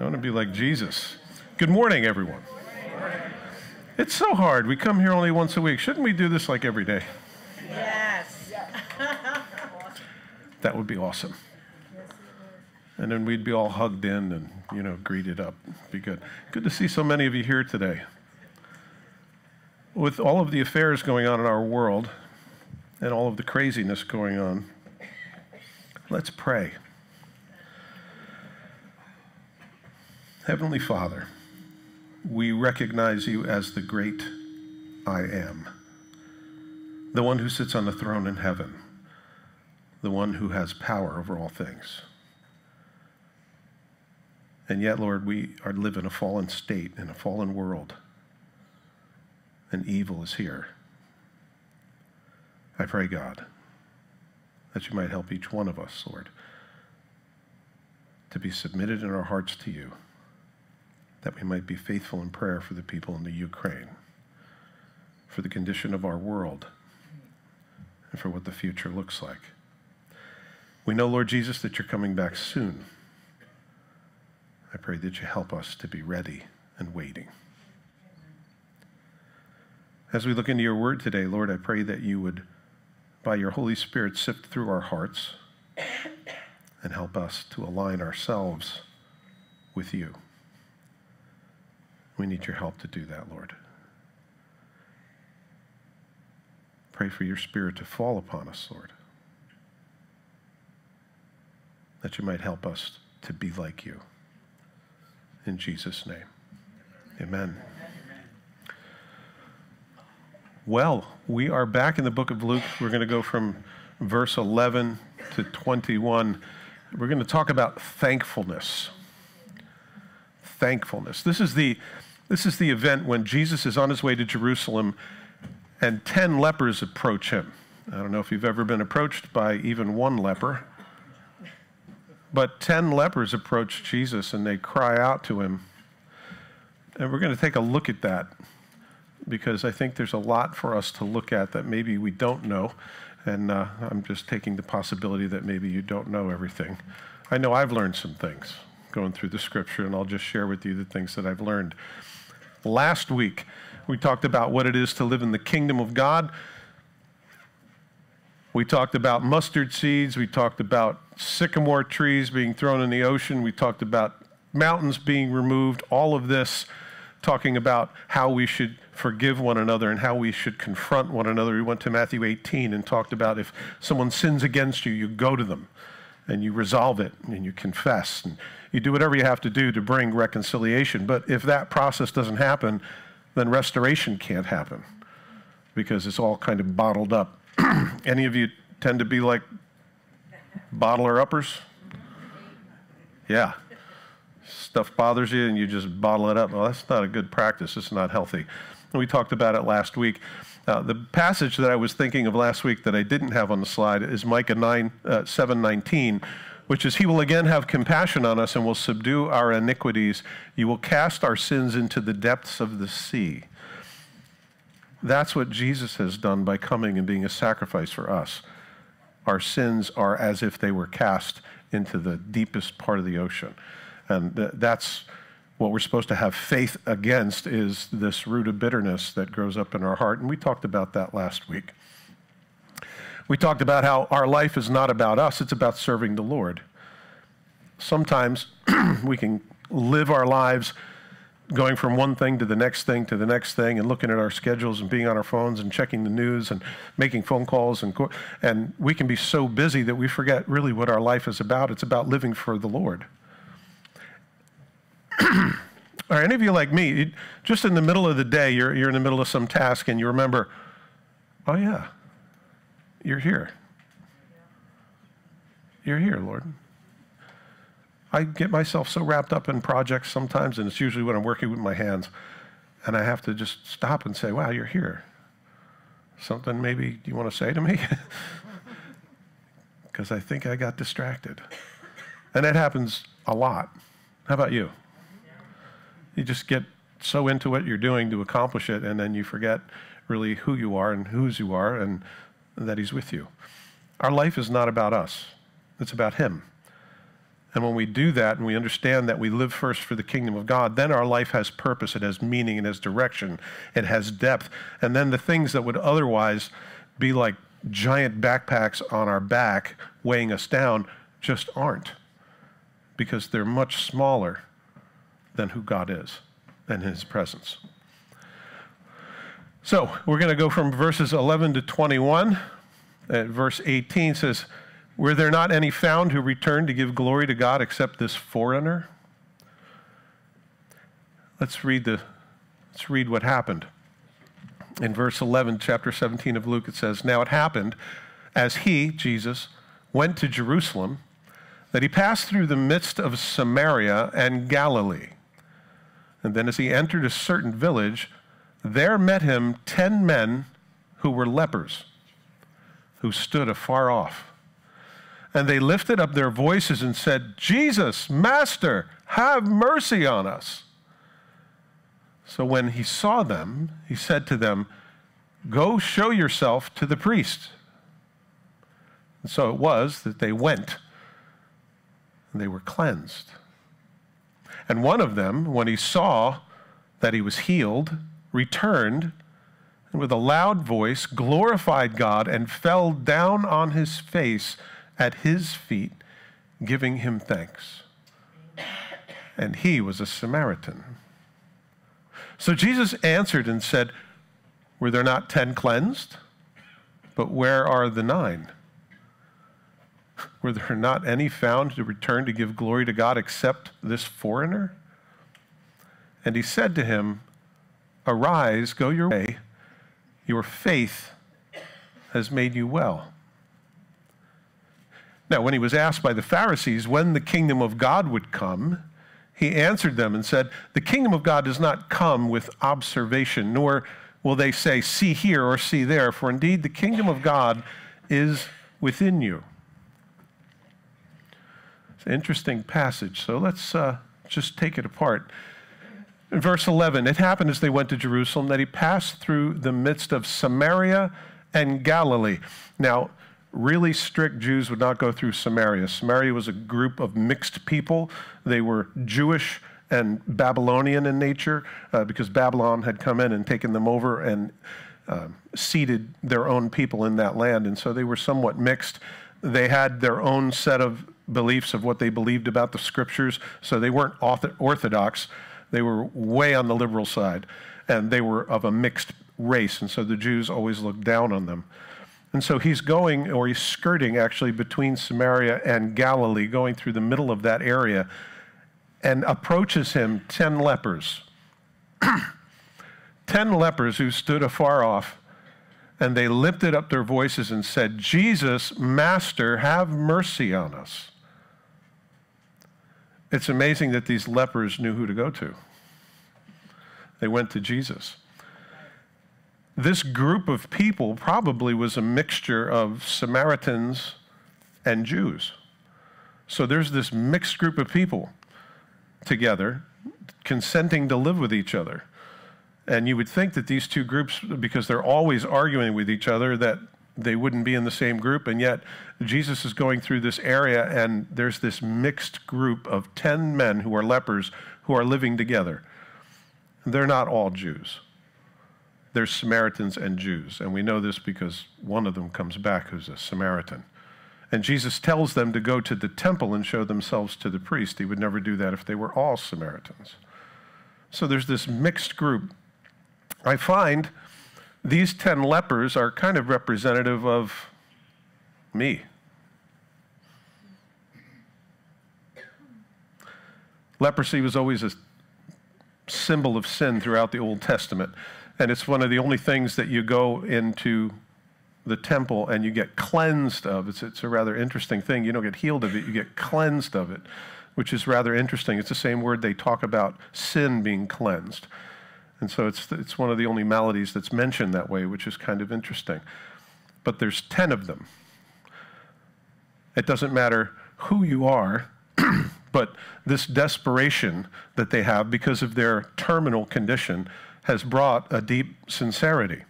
I want to be like Jesus. Good morning, everyone. It's so hard. We come here only once a week. Shouldn't we do this like every day? Yes. That would be awesome. And then we'd be all hugged in and, you know, greeted up. It'd be good. Good to see so many of you here today. With all of the affairs going on in our world and all of the craziness going on, let's pray. Heavenly Father, we recognize you as the great I am, the one who sits on the throne in heaven, the one who has power over all things. And yet, Lord, we are living in a fallen state, in a fallen world, and evil is here. I pray, God, that you might help each one of us, Lord, to be submitted in our hearts to you, that we might be faithful in prayer for the people in the Ukraine, for the condition of our world, and for what the future looks like. We know, Lord Jesus, that you're coming back soon. I pray that you help us to be ready and waiting. As we look into your word today, Lord, I pray that you would, by your Holy Spirit, sift through our hearts and help us to align ourselves with you. We need your help to do that, Lord. Pray for your Spirit to fall upon us, Lord, that you might help us to be like you. In Jesus' name, amen. Well, we are back in the book of Luke. We're going to go from verse 11 to 21. We're going to talk about thankfulness. Thankfulness. This is the event when Jesus is on his way to Jerusalem and 10 lepers approach him. I don't know if you've ever been approached by even one leper, but 10 lepers approach Jesus and they cry out to him. And we're going to take a look at that, because I think there's a lot for us to look at that maybe we don't know, and I'm just taking the possibility that maybe you don't know everything. I know I've learned some things going through the scripture, and I'll just share with you the things that I've learned. Last week, we talked about what it is to live in the kingdom of God. We talked about mustard seeds. We talked about sycamore trees being thrown in the ocean. We talked about mountains being removed, all of this, talking about how we should forgive one another and how we should confront one another. We went to Matthew 18 and talked about if someone sins against you, you go to them and you resolve it and you confess and you do whatever you have to do to bring reconciliation. But if that process doesn't happen, then restoration can't happen, because it's all kind of bottled up. Any of you tend to be like bottler-uppers? Yeah. Stuff bothers you and you just bottle it up. Well, that's not a good practice. It's not healthy. And we talked about it last week. The passage that I was thinking of last week that I didn't have on the slide is Micah 7:19, which is, "He will again have compassion on us and will subdue our iniquities. You will cast our sins into the depths of the sea." That's what Jesus has done by coming and being a sacrifice for us. Our sins are as if they were cast into the deepest part of the ocean. And that's what we're supposed to have faith against, is this root of bitterness that grows up in our heart. And we talked about that last week. We talked about how our life is not about us. It's about serving the Lord. Sometimes we can live our lives going from one thing to the next thing to the next thing, and looking at our schedules and being on our phones and checking the news and making phone calls. And we can be so busy that we forget really what our life is about. It's about living for the Lord. Are any of you like me? Just in the middle of the day, you're in the middle of some task and you remember, oh yeah, you're here. You're here, Lord. I get myself so wrapped up in projects sometimes, and it's usually when I'm working with my hands, and I have to just stop and say, wow, you're here. Something maybe you want to say to me? Because I think I got distracted. And that happens a lot. How about you? You just get so into what you're doing to accomplish it, and then you forget really who you are and whose you are and that he's with you. Our life is not about us. It's about him. And when we do that and we understand that we live first for the kingdom of God, then our life has purpose, it has meaning, it has direction, it has depth. And then the things that would otherwise be like giant backpacks on our back weighing us down just aren't, because they're much smaller than who God is and his presence. So we're going to go from verses 11 to 21. Verse 18 says, "Were there not any found who returned to give glory to God except this foreigner?" Let's read what happened. In verse 11, chapter 17 of Luke, it says, "Now it happened as he," Jesus, "went to Jerusalem, that he passed through the midst of Samaria and Galilee. And then as he entered a certain village, there met him 10 men who were lepers, who stood afar off. And they lifted up their voices and said, 'Jesus, Master, have mercy on us.' So when he saw them, he said to them, 'Go show yourself to the priest.' And so it was that they went, and they were cleansed. And one of them, when he saw that he was healed, returned, and with a loud voice glorified God and fell down on his face at his feet, giving him thanks. And he was a Samaritan. So Jesus answered and said, 'Were there not 10 cleansed? But where are the 9? Were there not any found to return to give glory to God except this foreigner?' And he said to him, 'Arise, go your way. Your faith has made you well.' Now, when he was asked by the Pharisees when the kingdom of God would come, he answered them and said, 'The kingdom of God does not come with observation, nor will they say, see here or see there, for indeed the kingdom of God is within you.'" It's an interesting passage, so let's just take it apart. In verse 11, "It happened as they went to Jerusalem that he passed through the midst of Samaria and Galilee." Now, really strict Jews would not go through Samaria. Samaria was a group of mixed people. They were Jewish and Babylonian in nature, because Babylon had come in and taken them over and seated their own people in that land. And so they were somewhat mixed. They had their own set of beliefs of what they believed about the scriptures. So they weren't orthodox. They were way on the liberal side, and they were of a mixed race. And so the Jews always looked down on them. And so he's going, or he's skirting actually, between Samaria and Galilee, going through the middle of that area, and approaches him 10 lepers. 10 lepers who stood afar off, and they lifted up their voices and said, "Jesus, Master, have mercy on us." It's amazing that these lepers knew who to go to. They went to Jesus. This group of people probably was a mixture of Samaritans and Jews. So there's this mixed group of people together, consenting to live with each other. And you would think that these two groups, because they're always arguing with each other, that they wouldn't be in the same group, and yet Jesus is going through this area, and there's this mixed group of 10 men who are lepers who are living together. They're not all Jews. They're Samaritans and Jews, and we know this because one of them comes back who's a Samaritan. And Jesus tells them to go to the temple and show themselves to the priest. He would never do that if they were all Samaritans. So there's this mixed group. I find these 10 lepers are kind of representative of me. Leprosy was always a symbol of sin throughout the Old Testament. And it's one of the only things that you go into the temple and you get cleansed of. It's a rather interesting thing. You don't get healed of it, you get cleansed of it, which is rather interesting. It's the same word they talk about sin being cleansed. And so it's one of the only maladies that's mentioned that way, which is kind of interesting. But there's 10 of them. It doesn't matter who you are, but this desperation that they have because of their terminal condition has brought a deep sincerity.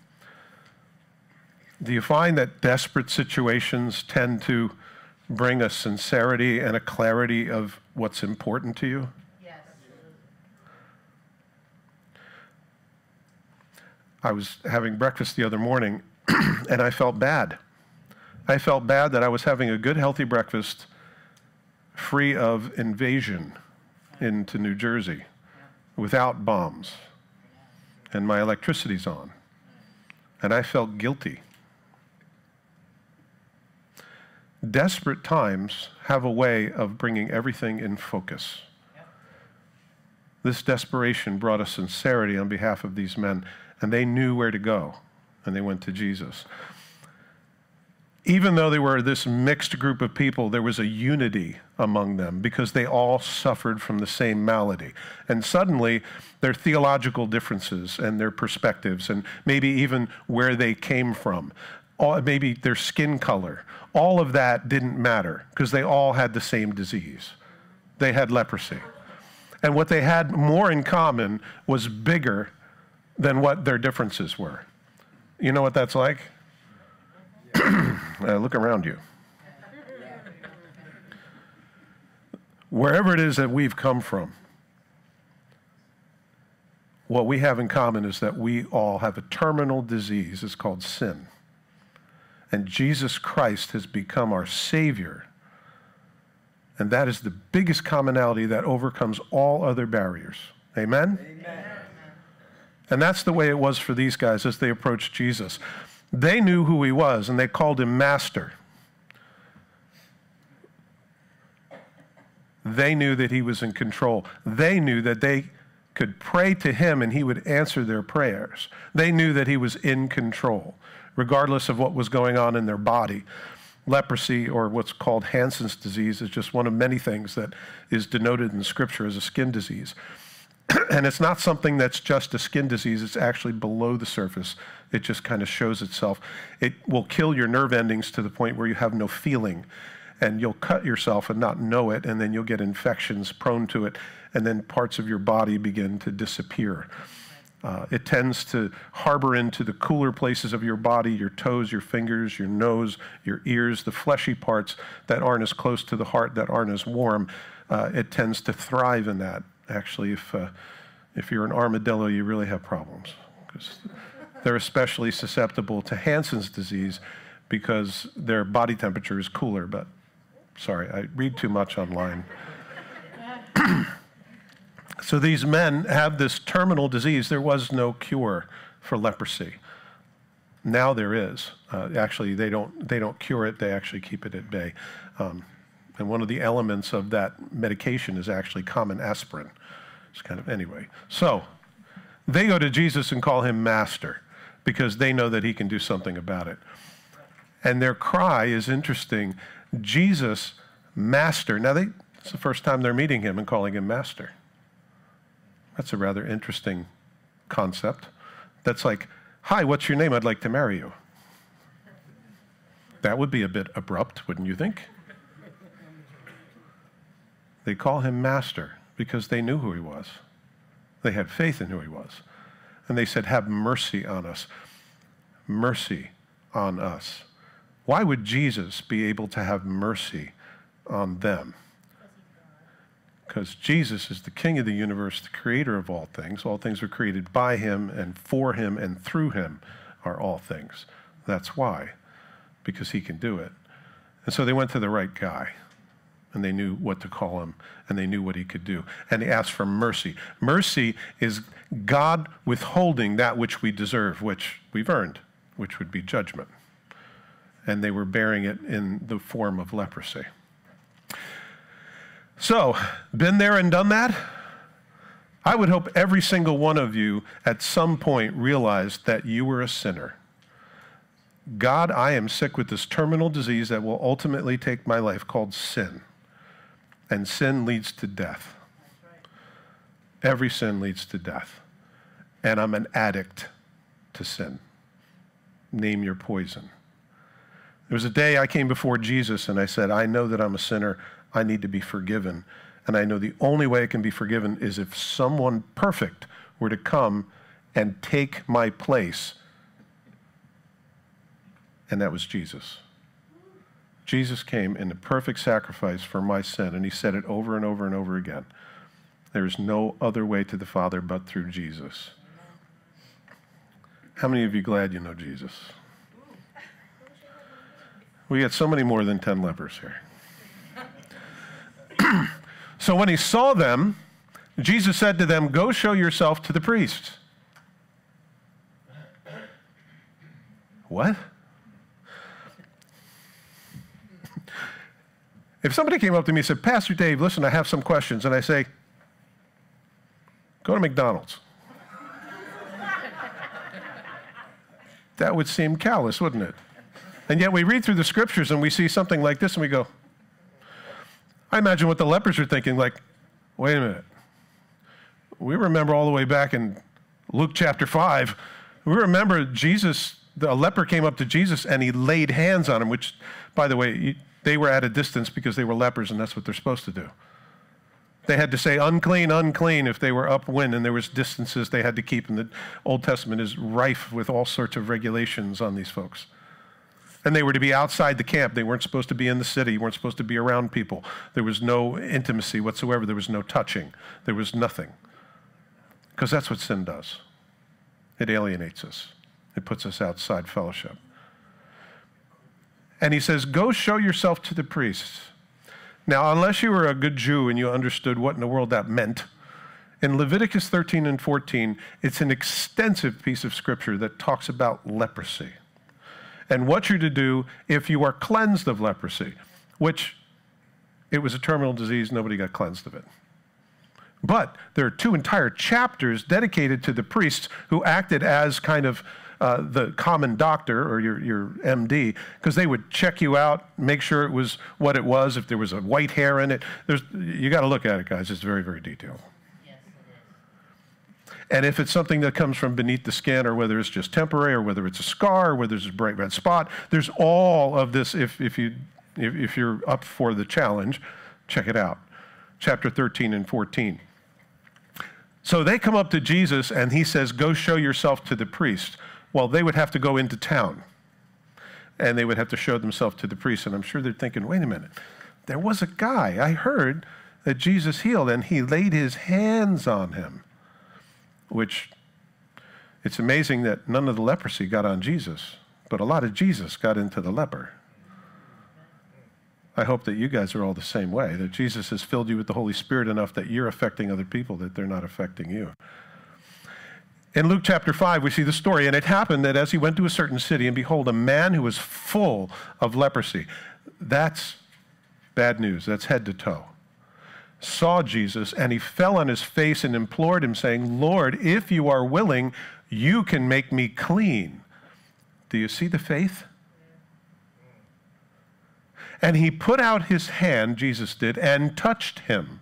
Do you find that desperate situations tend to bring a sincerity and a clarity of what's important to you? Yes. I was having breakfast the other morning, and I felt bad. I felt bad that I was having a good, healthy breakfast free of invasion into New Jersey without bombs, and my electricity's on, and I felt guilty. Desperate times have a way of bringing everything in focus. This desperation brought a sincerity on behalf of these men, and they knew where to go, and they went to Jesus. Even though they were this mixed group of people, there was a unity among them because they all suffered from the same malady. And suddenly, their theological differences and their perspectives, and maybe even where they came from, maybe their skin color, all of that didn't matter because they all had the same disease. They had leprosy. And what they had more in common was bigger than what their differences were. You know what that's like? Look around you. Wherever it is that we've come from, what we have in common is that we all have a terminal disease. It's called sin. And Jesus Christ has become our Savior. And that is the biggest commonality that overcomes all other barriers. Amen? Amen. And that's the way it was for these guys as they approached Jesus. They knew who he was, and they called him Master. They knew that he was in control. They knew that they could pray to him, and he would answer their prayers. They knew that he was in control, regardless of what was going on in their body. Leprosy, or what's called Hansen's disease, is just one of many things that is denoted in Scripture as a skin disease. And it's not something that's just a skin disease. It's actually below the surface. It just kind of shows itself. It will kill your nerve endings to the point where you have no feeling, and you'll cut yourself and not know it, and then you'll get infections prone to it, and then parts of your body begin to disappear. It tends to harbor into the cooler places of your body, your toes, your fingers, your nose, your ears, the fleshy parts that aren't as close to the heart, that aren't as warm. It tends to thrive in that. Actually, if you're an armadillo, you really have problems, because they're especially susceptible to Hansen's disease because their body temperature is cooler. But sorry, I read too much online. So these men have this terminal disease. There was no cure for leprosy. Now there is. Actually, they don't cure it. They actually keep it at bay. And one of the elements of that medication is actually common aspirin. It's kind of, anyway. So they go to Jesus and call him Master because they know that he can do something about it. And their cry is interesting. Jesus, Master. Now, it's the first time they're meeting him and calling him Master. That's a rather interesting concept. That's like, hi, what's your name? I'd like to marry you. That would be a bit abrupt, wouldn't you think? They call him Master because they knew who he was. They had faith in who he was. And they said, have mercy on us. Mercy on us. Why would Jesus be able to have mercy on them? Because Jesus is the King of the universe, the creator of all things. All things were created by him and for him and through him are all things. That's why, because he can do it. And so they went to the right guy. And they knew what to call him, and they knew what he could do. And they asked for mercy. Mercy is God withholding that which we deserve, which we've earned, which would be judgment. And they were bearing it in the form of leprosy. So, been there and done that? I would hope every single one of you at some point realized that you were a sinner. God, I am sick with this terminal disease that will ultimately take my life called sin. And sin leads to death. Every sin leads to death. And I'm an addict to sin. Name your poison. There was a day I came before Jesus and I said, I know that I'm a sinner. I need to be forgiven. And I know the only way I can be forgiven is if someone perfect were to come and take my place. And that was Jesus. Jesus came in the perfect sacrifice for my sin, and he said it over and over and over again. There's no other way to the Father but through Jesus. How many of you glad you know Jesus? We had so many more than 10 lepers here. So when he saw them, Jesus said to them, "Go show yourself to the priest." What? If somebody came up to me and said, "Pastor Dave, listen, I have some questions," and I say, "Go to McDonald's." That would seem callous, wouldn't it? And yet we read through the scriptures and we see something like this and we go, I imagine what the lepers are thinking, like, wait a minute. We remember all the way back in Luke chapter 5, we remember Jesus, a leper came up to Jesus and he laid hands on him, which, by the way, they were at a distance because they were lepers and that's what they're supposed to do. They had to say unclean, unclean if they were upwind, and there was distances they had to keep, and the Old Testament is rife with all sorts of regulations on these folks. And they were to be outside the camp. They weren't supposed to be in the city. You weren't supposed to be around people. There was no intimacy whatsoever. There was no touching. There was nothing. Because that's what sin does. It alienates us. It puts us outside fellowship. And he says, "Go show yourself to the priests." Now, unless you were a good Jew and you understood what in the world that meant, in Leviticus 13 and 14, it's an extensive piece of scripture that talks about leprosy and what you're to do if you are cleansed of leprosy, which it was a terminal disease, nobody got cleansed of it. But there are two entire chapters dedicated to the priests who acted as kind of the common doctor or your MD, because they would check you out, make sure it was what it was, if there was a white hair in it. You got to look at it, guys. It's very, very detailed. Yes, it is. And if it's something that comes from beneath the skin, or whether it's just temporary, or whether it's a scar, or whether it's a bright red spot, there's all of this. If you're up for the challenge, check it out. Chapter 13 and 14. So they come up to Jesus, and he says, "Go show yourself to the priest." Well, they would have to go into town, and they would have to show themselves to the priest. And I'm sure they're thinking, wait a minute, there was a guy I heard that Jesus healed, and he laid his hands on him, which it's amazing that none of the leprosy got on Jesus, but a lot of Jesus got into the leper. I hope that you guys are all the same way, that Jesus has filled you with the Holy Spirit enough that you're affecting other people, that they're not affecting you. In Luke chapter 5, we see the story, and it happened that as he went to a certain city, and behold, a man who was full of leprosy, that's bad news, that's head to toe, saw Jesus, and he fell on his face and implored him, saying, "Lord, if you are willing, you can make me clean." Do you see the faith? And he put out his hand, Jesus did, and touched him,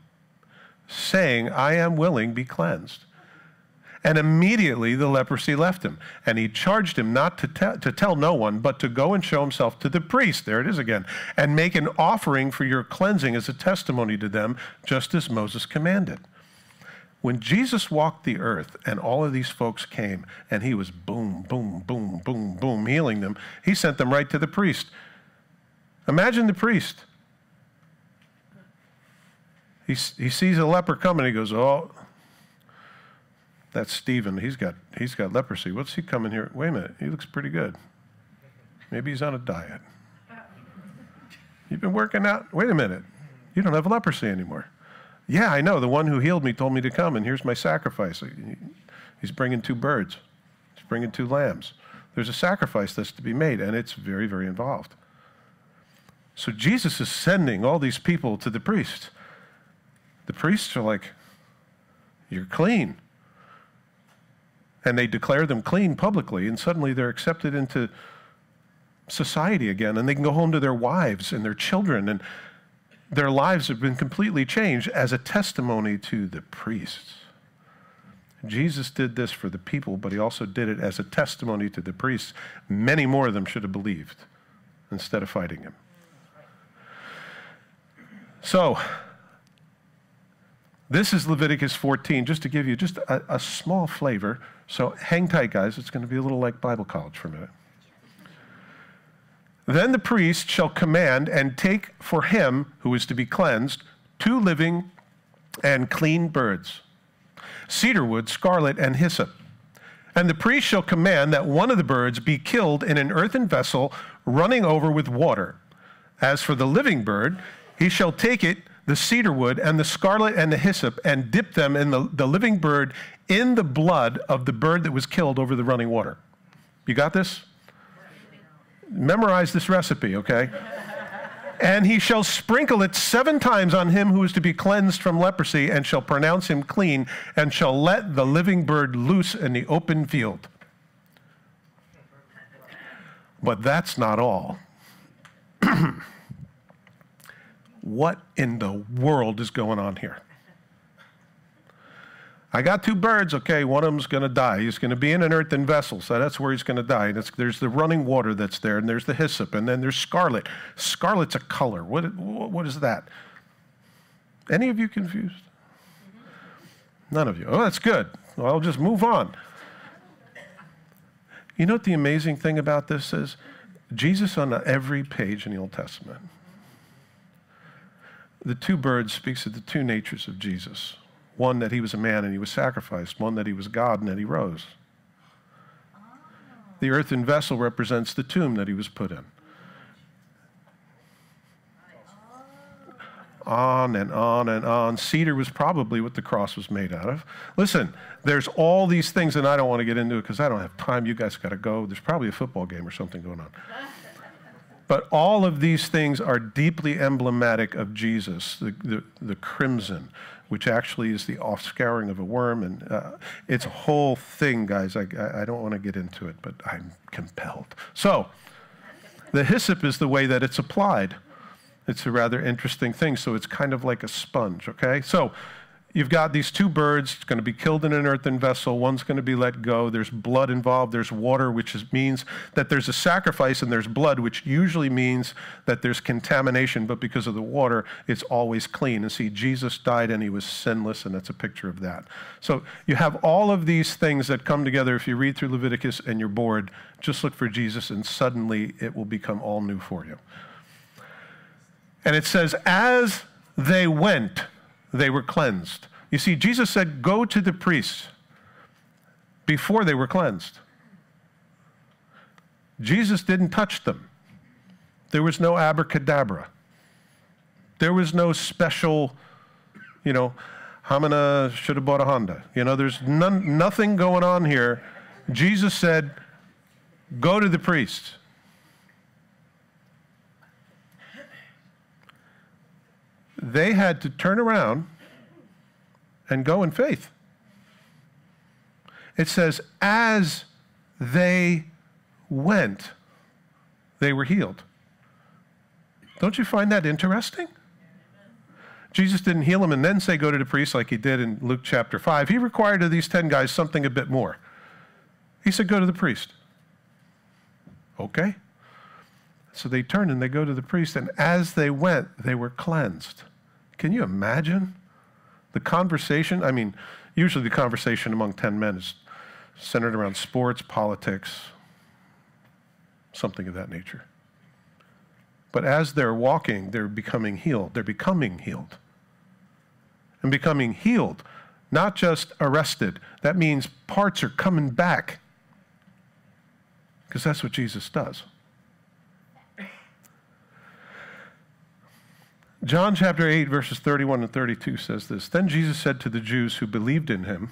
saying, "I am willing, be cleansed." And immediately the leprosy left him. And he charged him not to tell no one, but to go and show himself to the priest, there it is again, and make an offering for your cleansing as a testimony to them, just as Moses commanded. When Jesus walked the earth and all of these folks came, and he was boom, boom, boom, boom, boom, healing them, he sent them right to the priest. Imagine the priest. He sees a leper coming, he goes, "Oh, that's Stephen, he's got leprosy. What's he coming here? Wait a minute, he looks pretty good. Maybe he's on a diet. You've been working out? Wait a minute, you don't have leprosy anymore." "Yeah, I know, the one who healed me told me to come, and here's my sacrifice." He's bringing two birds, he's bringing two lambs. There's a sacrifice that's to be made, and it's very, very involved. So Jesus is sending all these people to the priest. The priests are like, "You're clean." And they declare them clean publicly, and suddenly they're accepted into society again, and they can go home to their wives and their children, and their lives have been completely changed as a testimony to the priests. Jesus did this for the people, but he also did it as a testimony to the priests. Many more of them should have believed instead of fighting him. So this is Leviticus 14, just to give you just a small flavor. So hang tight, guys. It's going to be a little like Bible college for a minute. Then the priest shall command and take for him who is to be cleansed 2 living and clean birds, cedar wood, scarlet, and hyssop. And the priest shall command that one of the birds be killed in an earthen vessel running over with water. As for the living bird, he shall take it, the cedar wood and the scarlet and the hyssop, and dip them in the living bird in the blood of the bird that was killed over the running water. You got this? Memorize this recipe, okay? And he shall sprinkle it 7 times on him who is to be cleansed from leprosy, and shall pronounce him clean, and shall let the living bird loose in the open field. But that's not all. What in the world is going on here? I got 2 birds, okay, one of them's going to die. He's going to be in an earthen vessel, so that's where he's going to die. And there's the running water that's there, and there's the hyssop, and then there's scarlet. Scarlet's a color. What is that? Any of you confused? None of you. Oh, that's good. Well, I'll just move on. You know what the amazing thing about this is? Jesus on every page in the Old Testament. The 2 birds speaks of the 2 natures of Jesus. One that he was a man and he was sacrificed. One that he was God and that he rose. The earthen vessel represents the tomb that he was put in. On and on and on. Cedar was probably what the cross was made out of. Listen, there's all these things, and I don't want to get into it because I don't have time. You guys got to go. There's probably a football game or something going on. But all of these things are deeply emblematic of Jesus, the crimson, which actually is the off-scouring of a worm. And it's a whole thing, guys. I don't want to get into it, but I'm compelled. So the hyssop is the way that it's applied. It's a rather interesting thing. So it's kind of like a sponge, okay? So you've got these 2 birds. It's going to be killed in an earthen vessel. One's going to be let go. There's blood involved. There's water, which means that there's a sacrifice, and there's blood, which usually means that there's contamination. But because of the water, it's always clean. And see, Jesus died, and he was sinless, and that's a picture of that. So you have all of these things that come together. If you read through Leviticus and you're bored, just look for Jesus, and suddenly it will become all new for you. And it says, as they went, they were cleansed. You see, Jesus said, go to the priest before they were cleansed. Jesus didn't touch them. There was no abracadabra. There was no special, you know, Hamina should have bought a Honda. You know, there's nothing going on here. Jesus said, go to the priest. They had to turn around and go in faith. It says, as they went, they were healed. Don't you find that interesting? Jesus didn't heal them and then say, go to the priest like he did in Luke chapter 5. He required of these 10 guys something a bit more. He said, go to the priest. Okay. So they turn and they go to the priest, and as they went, they were cleansed. Can you imagine the conversation? I mean, usually the conversation among 10 men is centered around sports, politics, something of that nature. But as they're walking, they're becoming healed. They're becoming healed. And becoming healed, not just arrested. That means parts are coming back, because that's what Jesus does. John chapter 8, verses 31 and 32 says this. Then Jesus said to the Jews who believed in him,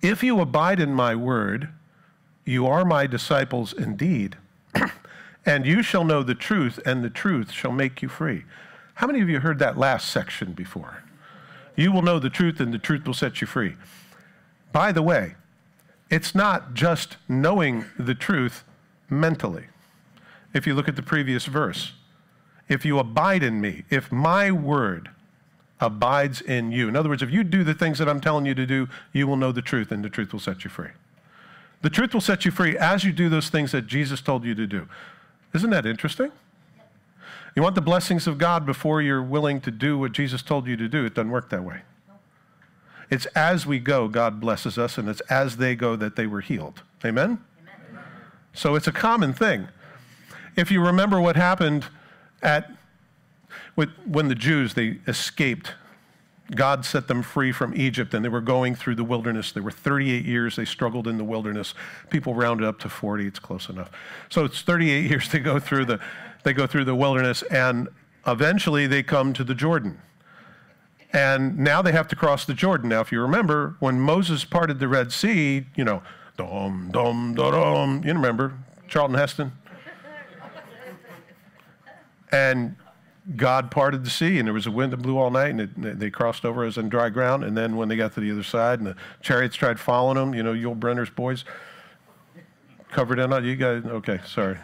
if you abide in my word, you are my disciples indeed, and you shall know the truth, and the truth shall make you free. How many of you heard that last section before? You will know the truth, and the truth will set you free. By the way, it's not just knowing the truth mentally. If you look at the previous verse, if you abide in me, if my word abides in you. In other words, if you do the things that I'm telling you to do, you will know the truth, and the truth will set you free. The truth will set you free as you do those things that Jesus told you to do. Isn't that interesting? You want the blessings of God before you're willing to do what Jesus told you to do. It doesn't work that way. It's as we go, God blesses us, and it's as they go that they were healed. Amen? Amen. So it's a common thing. If you remember what happened when the Jews, they escaped. God set them free from Egypt, and they were going through the wilderness. They were 38 years. They struggled in the wilderness. People rounded up to 40. It's close enough. So it's 38 years they go through the wilderness, and eventually they come to the Jordan. And now they have to cross the Jordan. Now, if you remember, when Moses parted the Red Sea, you know, dum, dum, da-dum. You remember, Charlton Heston? And God parted the sea, and there was a wind that blew all night, and they crossed over as in dry ground. And then when they got to the other side, and the chariots tried following them, you know, Yul Brynner's boys covered in on you guys. Okay, sorry.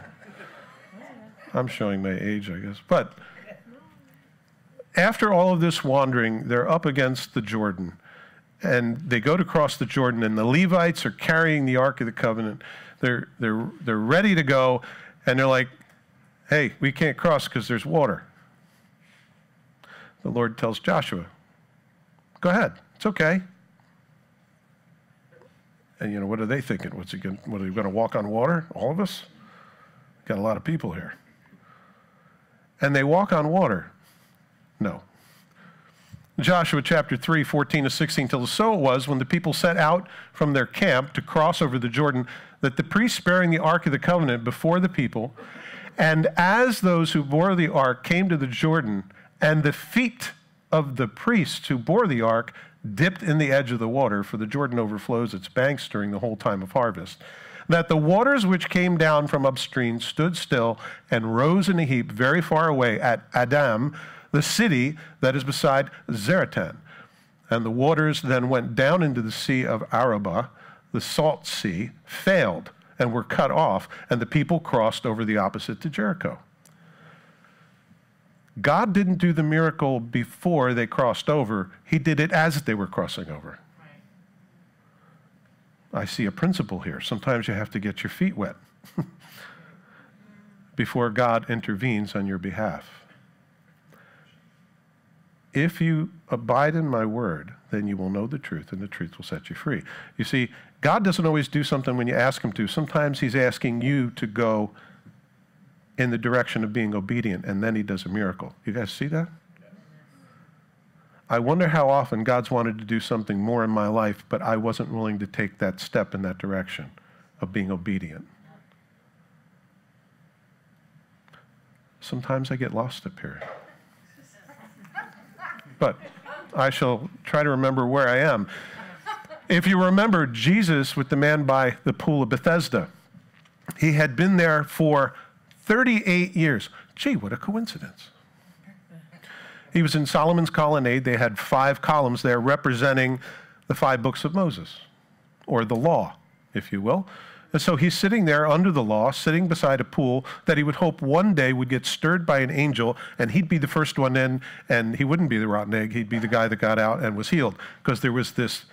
I'm showing my age, I guess. But after all of this wandering, they're up against the Jordan, and they go to cross the Jordan, and the Levites are carrying the Ark of the Covenant. They're ready to go, and they're like, hey, we can't cross because there's water. The Lord tells Joshua, go ahead, it's okay. And you know, what are they thinking? What are you going to walk on water? All of us? Got a lot of people here. And they walk on water. No. Joshua chapter 3, 14 to 16, so it was when the people set out from their camp to cross over the Jordan, that the priests bearing the Ark of the Covenant before the people, and as those who bore the Ark came to the Jordan, and the feet of the priests who bore the Ark dipped in the edge of the water, for the Jordan overflows its banks during the whole time of harvest, that the waters which came down from upstream stood still and rose in a heap very far away at Adam, the city that is beside Zeratan. And the waters then went down into the Sea of Arabah, the salt sea, failed, and were cut off, and the people crossed over the opposite to Jericho. God didn't do the miracle before they crossed over. He did it as they were crossing over. I see a principle here. Sometimes you have to get your feet wet before God intervenes on your behalf. If you abide in my word, then you will know the truth, and the truth will set you free. You see, God doesn't always do something when you ask him to. Sometimes he's asking you to go in the direction of being obedient, and then he does a miracle. You guys see that? I wonder how often God's wanted to do something more in my life, but I wasn't willing to take that step in that direction of being obedient. Sometimes I get lost up here. But I shall try to remember where I am. If you remember Jesus with the man by the pool of Bethesda, he had been there for 38 years. Gee, what a coincidence. He was in Solomon's Colonnade. They had 5 columns there representing the 5 books of Moses, or the law, if you will. And so he's sitting there under the law, sitting beside a pool that he would hope one day would get stirred by an angel, and he'd be the first one in, and he wouldn't be the rotten egg. He'd be the guy that got out and was healed, because there was this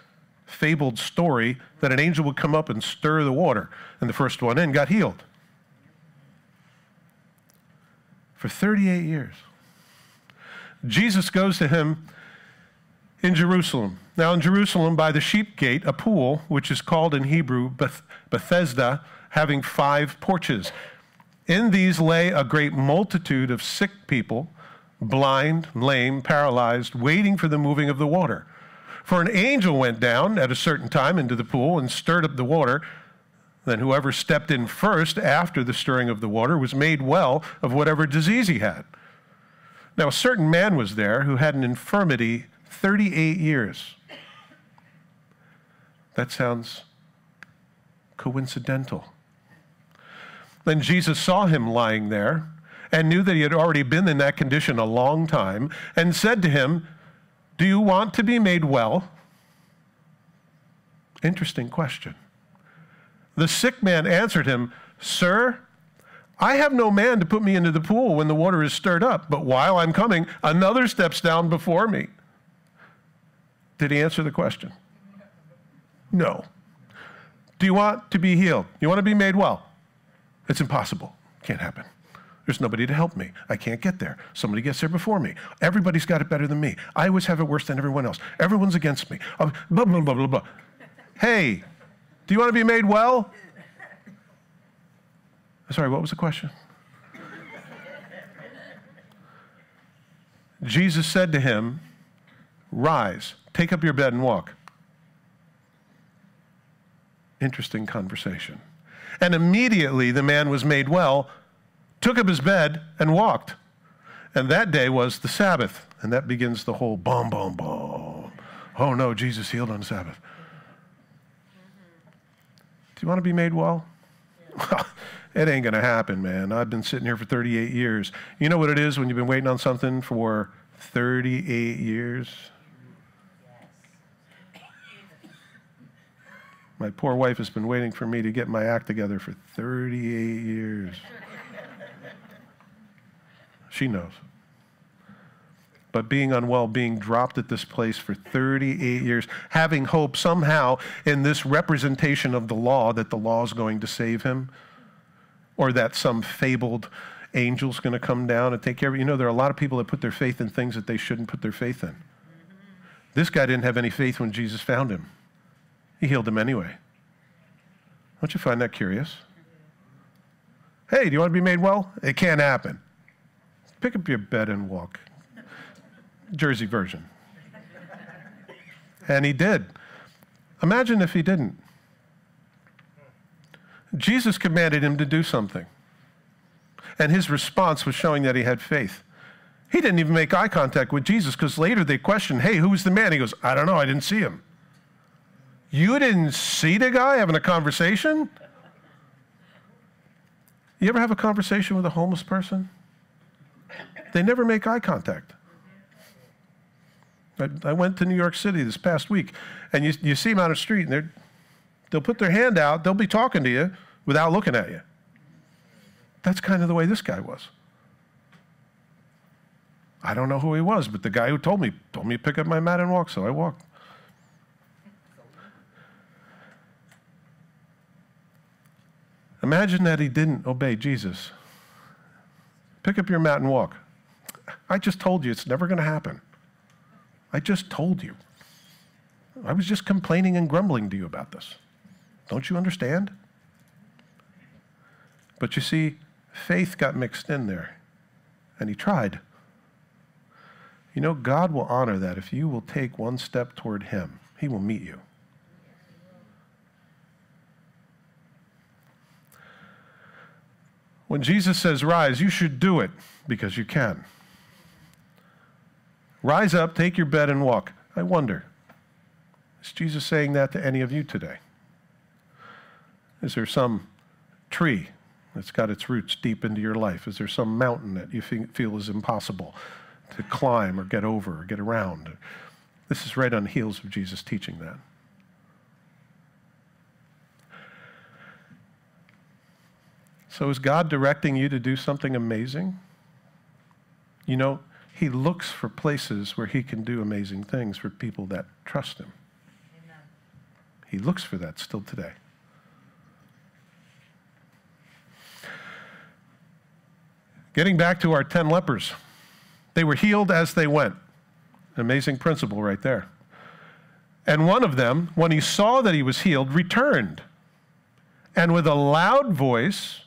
fabled story that an angel would come up and stir the water, and the first one in got healed. For 38 years. Jesus goes to him in Jerusalem. Now in Jerusalem, by the Sheep Gate, a pool, which is called in Hebrew Bethesda, having 5 porches. In these lay a great multitude of sick people, blind, lame, paralyzed, waiting for the moving of the water. For an angel went down at a certain time into the pool and stirred up the water. Then whoever stepped in first after the stirring of the water was made well of whatever disease he had. Now, a certain man was there who had an infirmity 38 years. That sounds coincidental. Then Jesus saw him lying there and knew that he had already been in that condition a long time, and said to him, "Do you want to be made well?" Interesting question. The sick man answered him, "Sir, I have no man to put me into the pool when the water is stirred up, but while I'm coming, another steps down before me." Did he answer the question? No. Do you want to be healed? You want to be made well? It's impossible. Can't happen. There's nobody to help me. I can't get there. Somebody gets there before me. Everybody's got it better than me. I always have it worse than everyone else. Everyone's against me. Blah, blah, blah, blah, blah. Hey, do you want to be made well? Sorry, what was the question? Jesus said to him, "Rise, take up your bed and walk." Interesting conversation. And immediately the man was made well, took up his bed and walked. And that day was the Sabbath. And that begins the whole boom, boom, boom. Oh no, Jesus healed on the Sabbath. Do you want to be made well? Yeah. It ain't going to happen, man. I've been sitting here for 38 years. You know what it is when you've been waiting on something for 38 years? My poor wife has been waiting for me to get my act together for 38 years. She knows. But being unwell, being dropped at this place for 38 years, having hope somehow in this representation of the law that the law is going to save him, or that some fabled angel's going to come down and take care of it. You know, there are a lot of people that put their faith in things that they shouldn't put their faith in. This guy didn't have any faith when Jesus found him. He healed him anyway. Don't you find that curious? Hey, do you want to be made well? It can't happen. Pick up your bed and walk. Jersey version. And he did. Imagine if he didn't. Jesus commanded him to do something. And his response was showing that he had faith. He didn't even make eye contact with Jesus, because later they questioned, hey, who's the man? He goes, I don't know, I didn't see him. You didn't see the guy having a conversation? You ever have a conversation with a homeless person? They never make eye contact. I went to New York City this past week, and you see them on the street, and they'll put their hand out, they'll be talking to you without looking at you. That's kind of the way this guy was. I don't know who he was, but the guy who told me to pick up my mat and walk, so I walked. Imagine that he didn't obey Jesus. Pick up your mat and walk. I just told you it's never going to happen. I just told you. I was just complaining and grumbling to you about this. Don't you understand? But you see, faith got mixed in there, and he tried. You know, God will honor that if you will take one step toward him. He will meet you. When Jesus says rise, you should do it because you can. Rise up, take your bed, and walk. I wonder, is Jesus saying that to any of you today? Is there some tree that's got its roots deep into your life? Is there some mountain that you feel is impossible to climb or get over or get around? This is right on the heels of Jesus teaching that. So is God directing you to do something amazing? You know, he looks for places where he can do amazing things for people that trust him. Amen. He looks for that still today. Getting back to our 10 lepers. They were healed as they went. An amazing principle right there. And one of them, when he saw that he was healed, returned. And with a loud voice,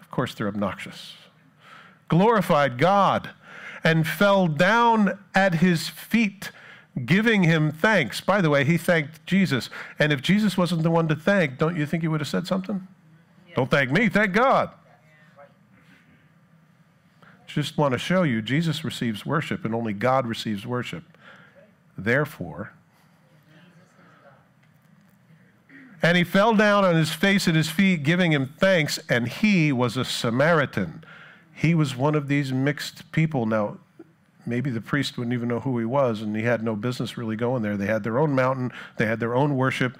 of course they're obnoxious, glorified God, and fell down at his feet, giving him thanks. By the way, he thanked Jesus. And if Jesus wasn't the one to thank, don't you think he would have said something? Yeah. Don't thank me, thank God. Yeah. Just want to show you, Jesus receives worship and only God receives worship. Therefore, and he fell down on his face at his feet, giving him thanks, and he was a Samaritan. He was one of these mixed people. Now, maybe the priest wouldn't even know who he was, and he had no business really going there. They had their own mountain. They had their own worship.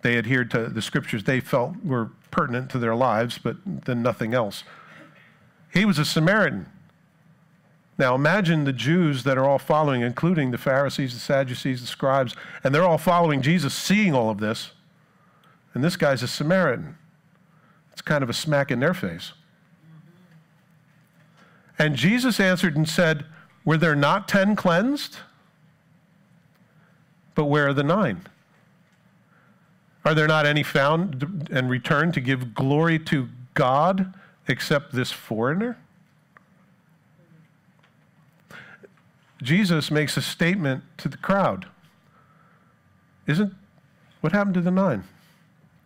They adhered to the scriptures they felt were pertinent to their lives, but then nothing else. He was a Samaritan. Now, imagine the Jews that are all following, including the Pharisees, the Sadducees, the scribes, and they're all following Jesus, seeing all of this, and this guy's a Samaritan. It's kind of a smack in their face. And Jesus answered and said, were there not 10 cleansed? But where are the 9? Are there not any found and returned to give glory to God except this foreigner? Jesus makes a statement to the crowd. What happened to the nine?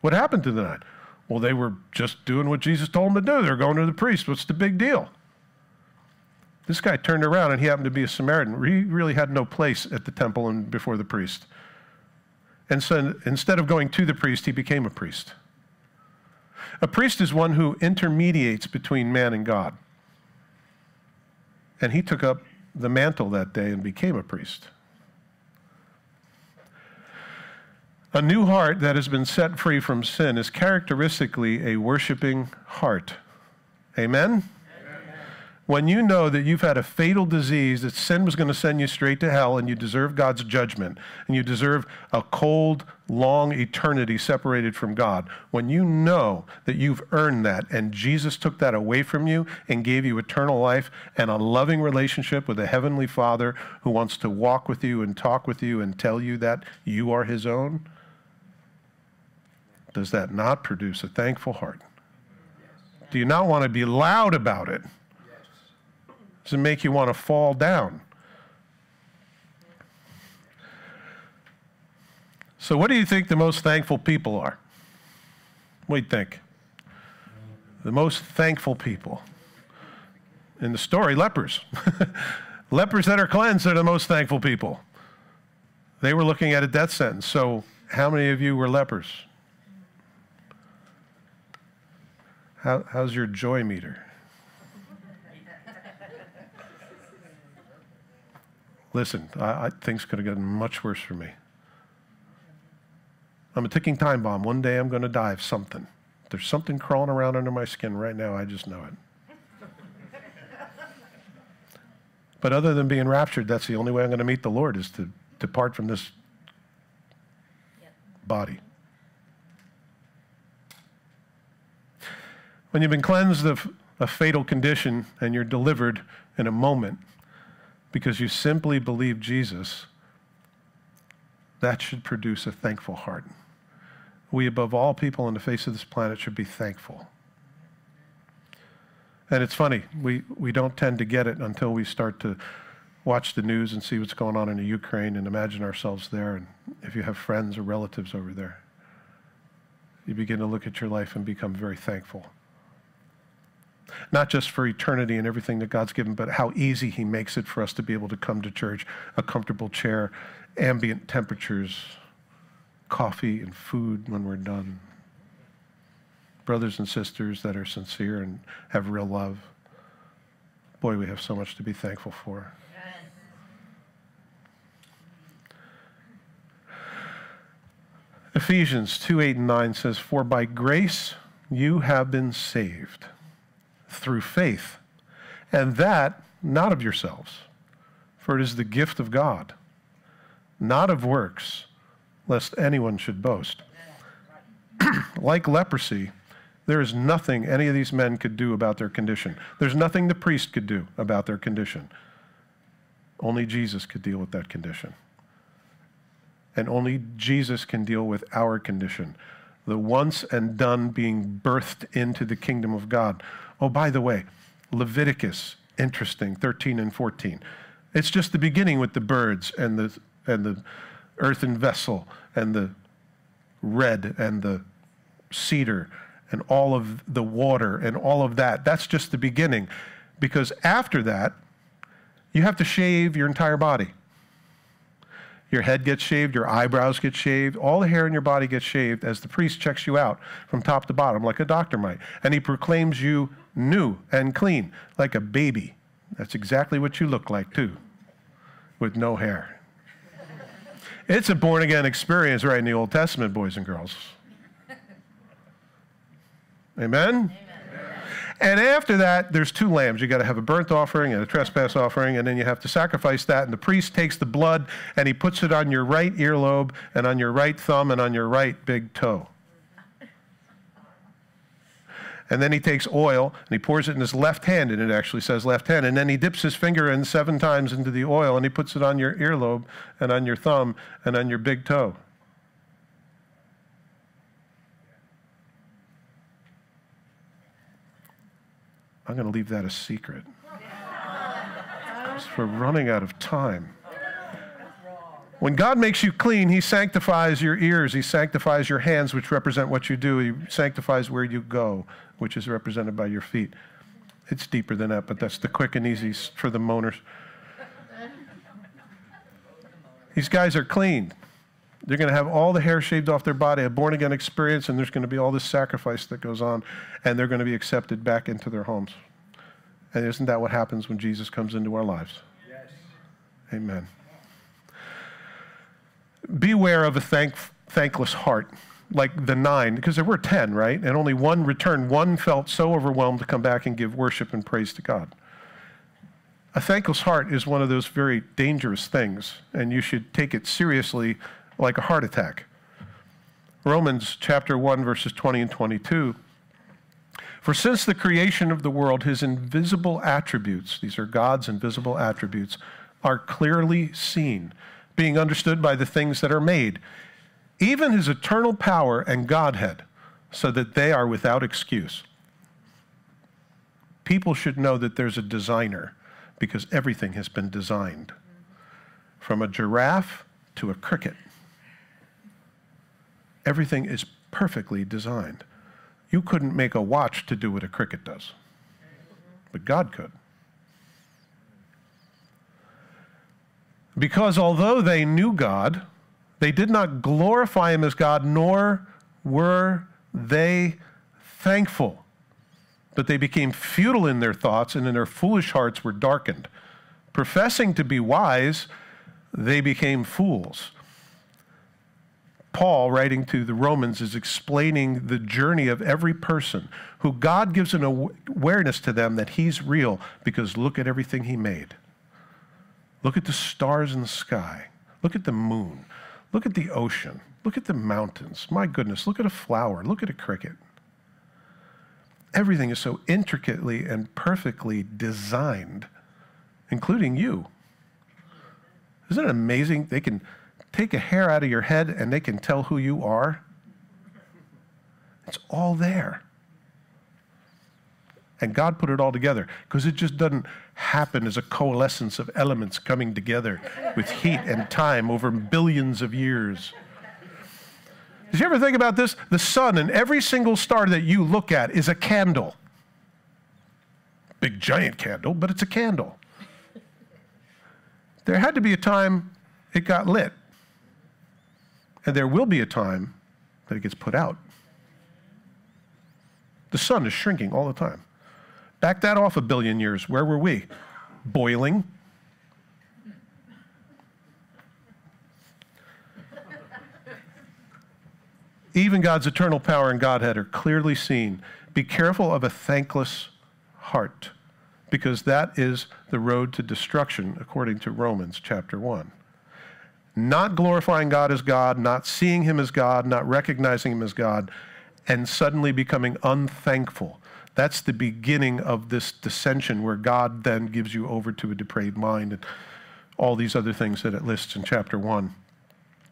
What happened to the nine? Well, they were just doing what Jesus told them to do. They're going to the priest. What's the big deal? This guy turned around, and he happened to be a Samaritan. He really had no place at the temple and before the priest. And so instead of going to the priest, he became a priest. A priest is one who intermediates between man and God. And he took up the mantle that day and became a priest. A new heart that has been set free from sin is characteristically a worshiping heart. Amen? Amen? When you know that you've had a fatal disease, that sin was going to send you straight to hell, and you deserve God's judgment, and you deserve a cold, long eternity separated from God, when you know that you've earned that, and Jesus took that away from you and gave you eternal life and a loving relationship with a heavenly Father who wants to walk with you and talk with you and tell you that you are his own, does that not produce a thankful heart? Yes. Do you not want to be loud about it? Yes. Does it make you want to fall down? So what do you think the most thankful people are? What do you think? The most thankful people. In the story, lepers. Lepers that are cleansed are the most thankful people. They were looking at a death sentence. So how many of you were lepers? How's your joy meter? Listen, things could have gotten much worse for me. I'm a ticking time bomb. One day I'm going to die of something. There's something crawling around under my skin right now. I just know it. But other than being raptured, that's the only way I'm going to meet the Lord, is to depart from this body. When you've been cleansed of a fatal condition and you're delivered in a moment because you simply believe Jesus, that should produce a thankful heart. We, above all people on the face of this planet, should be thankful. And it's funny, we don't tend to get it until we start to watch the news and see what's going on in Ukraine and imagine ourselves there, and if you have friends or relatives over there. You begin to look at your life and become very thankful. Not just for eternity and everything that God's given, but how easy he makes it for us to be able to come to church, a comfortable chair, ambient temperatures, coffee and food when we're done. Brothers and sisters that are sincere and have real love. Boy, we have so much to be thankful for. Ephesians 2:8-9 says, "For by grace you have been saved, through faith, and that not of yourselves, for it is the gift of God, not of works, lest anyone should boast." Like leprosy, there is nothing any of these men could do about their condition. There's nothing the priest could do about their condition. Only Jesus could deal with that condition. And only Jesus can deal with our condition, the once and done being birthed into the kingdom of God. Oh, by the way, Leviticus, interesting, 13 and 14. It's just the beginning with the birds and the earthen vessel and the red and the cedar and all of the water and all of that. That's just the beginning, because after that, you have to shave your entire body. Your head gets shaved, your eyebrows get shaved, all the hair in your body gets shaved as the priest checks you out from top to bottom like a doctor might. And he proclaims you new and clean, like a baby. That's exactly what you look like too, with no hair. It's a born-again experience right in the Old Testament, boys and girls. Amen? Amen? And after that, there's two lambs. You got to have a burnt offering and a trespass offering, and then you have to sacrifice that. And the priest takes the blood, and he puts it on your right earlobe and on your right thumb and on your right big toe. And then he takes oil, and he pours it in his left hand, and it actually says left hand. And then he dips his finger in 7 times into the oil, and he puts it on your earlobe and on your thumb and on your big toe. I'm going to leave that a secret. because we're running out of time. When God makes you clean, he sanctifies your ears. He sanctifies your hands, which represent what you do. He sanctifies where you go, which is represented by your feet. It's deeper than that, but that's the quick and easy for the moaners. These guys are clean. They're going to have all the hair shaved off their body, a born-again experience, and there's going to be all this sacrifice that goes on, and they're going to be accepted back into their homes. And isn't that what happens when Jesus comes into our lives? Yes. Amen. Beware of a thankless heart, like the 9, because there were 10, right? And only one returned. One felt so overwhelmed to come back and give worship and praise to God. A thankless heart is one of those very dangerous things, and you should take it seriously like a heart attack. Romans chapter 1, verses 20 and 22. For since the creation of the world, his invisible attributes, these are God's invisible attributes, are clearly seen, being understood by the things that are made, even his eternal power and Godhead, so that they are without excuse. People should know that there's a designer, because everything has been designed, from a giraffe to a cricket. Everything is perfectly designed. You couldn't make a watch to do what a cricket does, but God could. Because although they knew God, they did not glorify him as God, nor were they thankful. But they became futile in their thoughts, and in their foolish hearts were darkened. Professing to be wise, they became fools. Paul, writing to the Romans, is explaining the journey of every person who God gives an awareness to them that he's real, because look at everything he made. Look at the stars in the sky. Look at the moon. Look at the ocean. Look at the mountains. My goodness, look at a flower. Look at a cricket. Everything is so intricately and perfectly designed, including you. Isn't it amazing? They can take a hair out of your head and they can tell who you are. It's all there. And God put it all together, because it just doesn't happen as a coalescence of elements coming together with heat and time over billions of years. Did you ever think about this? The sun and every single star that you look at is a candle. Big giant candle, but it's a candle. There had to be a time it got lit. And there will be a time that it gets put out. The sun is shrinking all the time. Back that off a billion years. Where were we? Boiling. Even God's eternal power and Godhead are clearly seen. Be careful of a thankless heart, because that is the road to destruction, according to Romans chapter 1. Not glorifying God as God, not seeing him as God, not recognizing him as God, and suddenly becoming unthankful. That's the beginning of this dissension, where God then gives you over to a depraved mind and all these other things that it lists in chapter 1.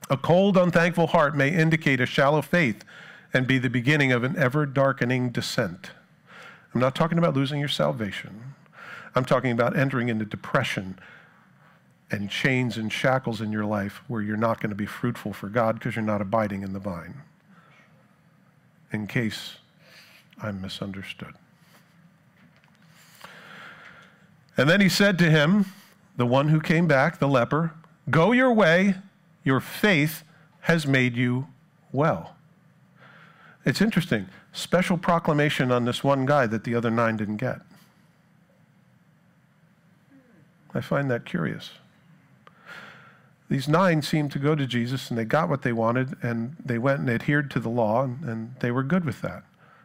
A cold, unthankful heart may indicate a shallow faith and be the beginning of an ever-darkening descent. I'm not talking about losing your salvation. I'm talking about entering into depression and chains and shackles in your life, where you're not going to be fruitful for God because you're not abiding in the vine. In case I'm misunderstood. And then he said to him, the one who came back, the leper, "Go your way, your faith has made you well." It's interesting. Special proclamation on this one guy that the other 9 didn't get. I find that curious. These 9 seemed to go to Jesus, and they got what they wanted, and they went and adhered to the law, and they were good with that.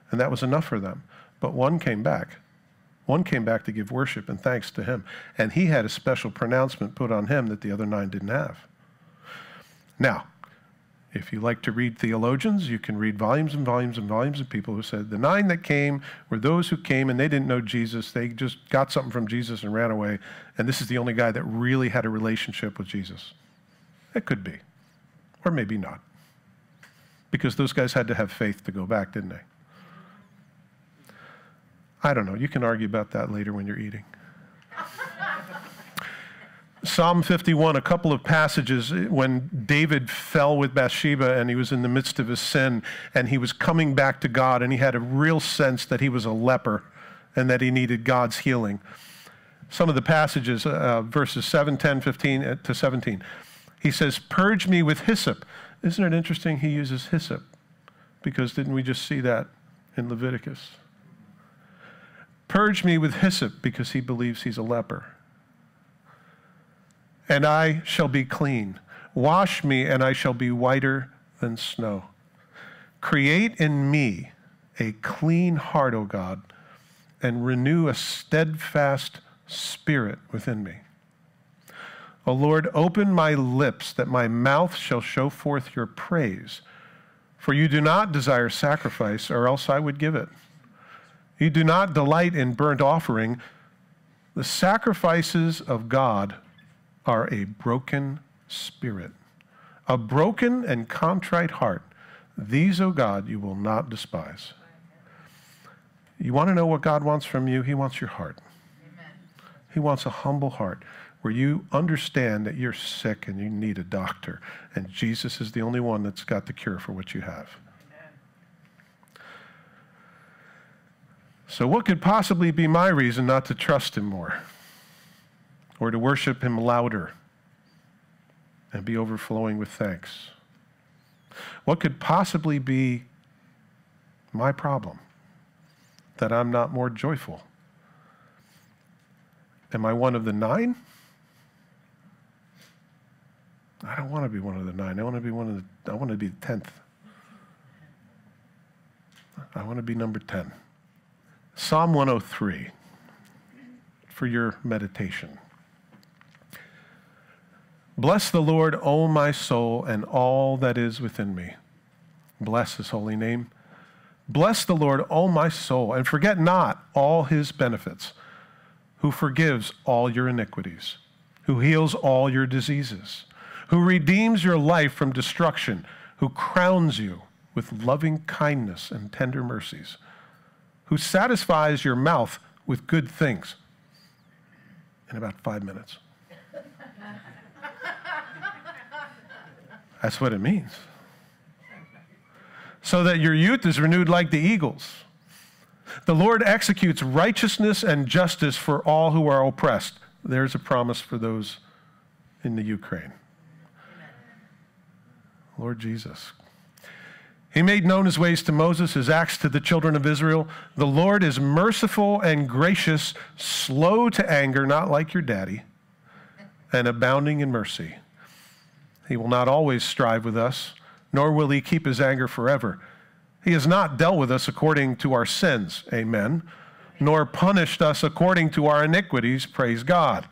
And that was enough for them. But one came back. One came back to give worship and thanks to him. And he had a special pronouncement put on him that the other 9 didn't have. Now, if you like to read theologians, you can read volumes and volumes and volumes of people who said the 9 that came were those who came and they didn't know Jesus. They just got something from Jesus and ran away. And this is the only guy that really had a relationship with Jesus. It could be. Or maybe not. Because those guys had to have faith to go back, didn't they? I don't know. You can argue about that later when you're eating. Psalm 51, a couple of passages when David fell with Bathsheba and he was in the midst of his sin and he was coming back to God and he had a real sense that he was a leper and that he needed God's healing. Some of the passages, verses 7, 10, 15 to 17. He says, "Purge me with hyssop." Isn't it interesting he uses hyssop? Because didn't we just see that in Leviticus? "Purge me with hyssop," because he believes he's a leper. "And I shall be clean. Wash me, and I shall be whiter than snow. Create in me a clean heart, O God, and renew a steadfast spirit within me. O Lord, open my lips, that my mouth shall show forth your praise. For you do not desire sacrifice, or else I would give it. You do not delight in burnt offering. The sacrifices of God are a broken spirit, a broken and contrite heart. These, O God, you will not despise." You want to know what God wants from you? He wants your heart. Amen. He wants a humble heart where you understand that you're sick and you need a doctor, and Jesus is the only one that's got the cure for what you have. Amen. So what could possibly be my reason not to trust him more? Or to worship him louder and be overflowing with thanks? What could possibly be my problem? That I'm not more joyful? Am I one of the nine? I don't want to be one of the nine. I want to be the 10th. I want to be number 10. Psalm 103 for your meditation. "Bless the Lord, O my soul, and all that is within me. Bless his holy name. Bless the Lord, O my soul, and forget not all his benefits, who forgives all your iniquities, who heals all your diseases, who redeems your life from destruction, who crowns you with loving kindness and tender mercies, who satisfies your mouth with good things." In about 5 minutes. That's what it means. "So that your youth is renewed like the eagles. The Lord executes righteousness and justice for all who are oppressed." There's a promise for those in the Ukraine. Lord Jesus. "He made known his ways to Moses, his acts to the children of Israel. The Lord is merciful and gracious, slow to anger, not like your daddy, and abounding in mercy. He will not always strive with us, nor will he keep his anger forever. He has not dealt with us according to our sins," amen, "nor punished us according to our iniquities," praise God.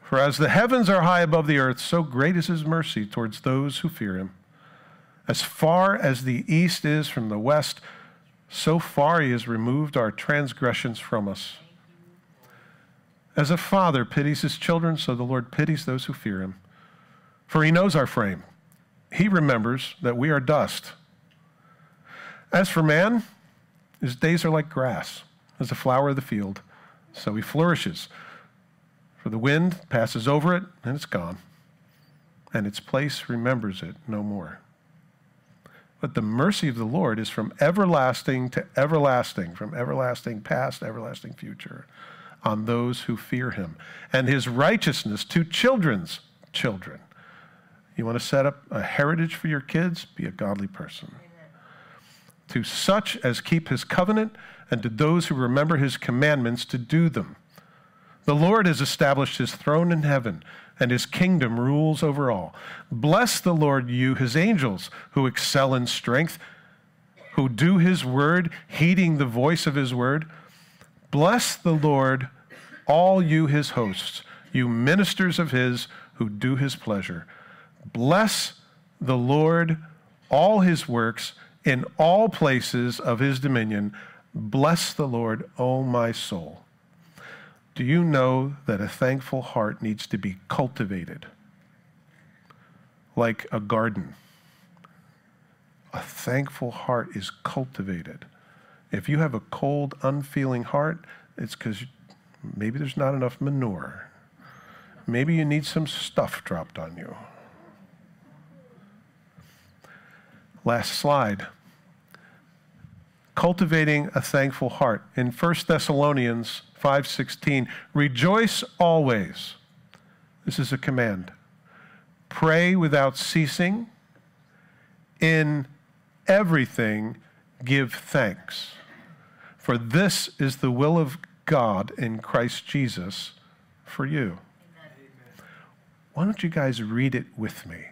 "For as the heavens are high above the earth, so great is his mercy towards those who fear him. As far as the east is from the west, so far he has removed our transgressions from us. As a father pities his children, so the Lord pities those who fear him. For he knows our frame. He remembers that we are dust. As for man, his days are like grass, as the flower of the field, so he flourishes. For the wind passes over it, and it's gone, and its place remembers it no more. But the mercy of the Lord is from everlasting to everlasting," from everlasting past to everlasting future, "on those who fear him, and his righteousness to children's children." You want to set up a heritage for your kids? Be a godly person. Amen. "To such as keep his covenant, and to those who remember his commandments to do them. The Lord has established his throne in heaven, and his kingdom rules over all. Bless the Lord, you his angels, who excel in strength, who do his word, heeding the voice of his word. Bless the Lord, all you his hosts, you ministers of his, who do his pleasure. Bless the Lord, all his works, in all places of his dominion. Bless the Lord, O my soul." Do you know that a thankful heart needs to be cultivated like a garden? A thankful heart is cultivated. If you have a cold, unfeeling heart, it's because maybe there's not enough manure Maybe you need some stuff dropped on you. Last slide. Cultivating a thankful heart. In 1 Thessalonians 5:16, rejoice always. This is a command. Pray without ceasing. In everything give thanks. For this is the will of God in Christ Jesus for you. Why don't you guys read it with me?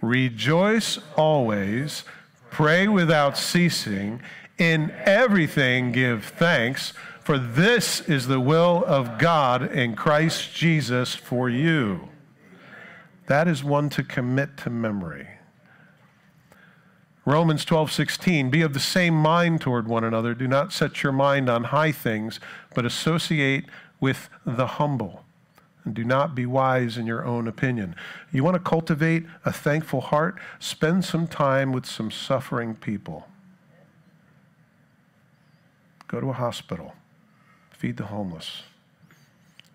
Rejoice always, pray without ceasing, in everything give thanks, for this is the will of God in Christ Jesus for you. That is one to commit to memory. Romans 12:16, be of the same mind toward one another. Do not set your mind on high things, but associate with the humble. And do not be wise in your own opinion. You want to cultivate a thankful heart? Spend some time with some suffering people. Go to a hospital. Feed the homeless.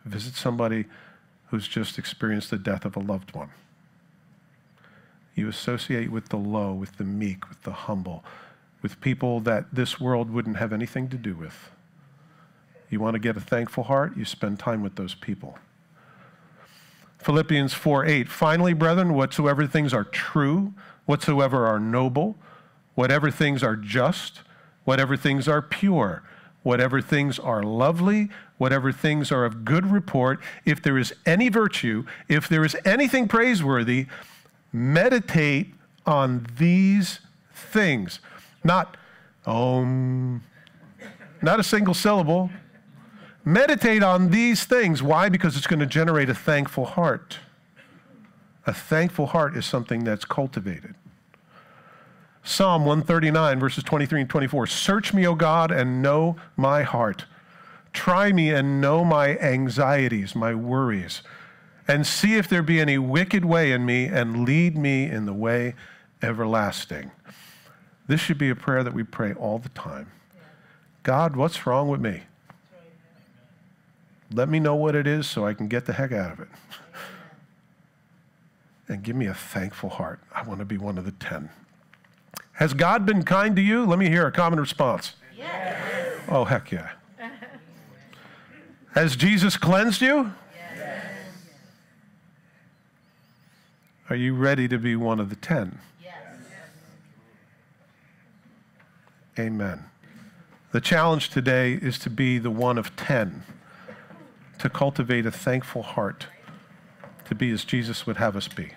Visit somebody who's just experienced the death of a loved one. You associate with the low, with the meek, with the humble, with people that this world wouldn't have anything to do with. You want to get a thankful heart? You spend time with those people. Philippians 4:8, finally, brethren, whatsoever things are true, whatsoever are noble, whatever things are just, whatever things are pure, whatever things are lovely, whatever things are of good report, if there is any virtue, if there is anything praiseworthy, meditate on these things. Not, not a single syllable. Meditate on these things. Why? Because it's going to generate a thankful heart. A thankful heart is something that's cultivated. Psalm 139:23-24. Search me, O God, and know my heart. Try me and know my anxieties, my worries, and see if there be any wicked way in me, and lead me in the way everlasting. This should be a prayer that we pray all the time. God, what's wrong with me? Let me know what it is so I can get the heck out of it. And give me a thankful heart. I want to be one of the 10. Has God been kind to you? Let me hear a common response. Yes. Oh, heck yeah. Has Jesus cleansed you? Yes. Are you ready to be one of the 10? Yes. Amen. The challenge today is to be the one of 10. To cultivate a thankful heart, to be as Jesus would have us be.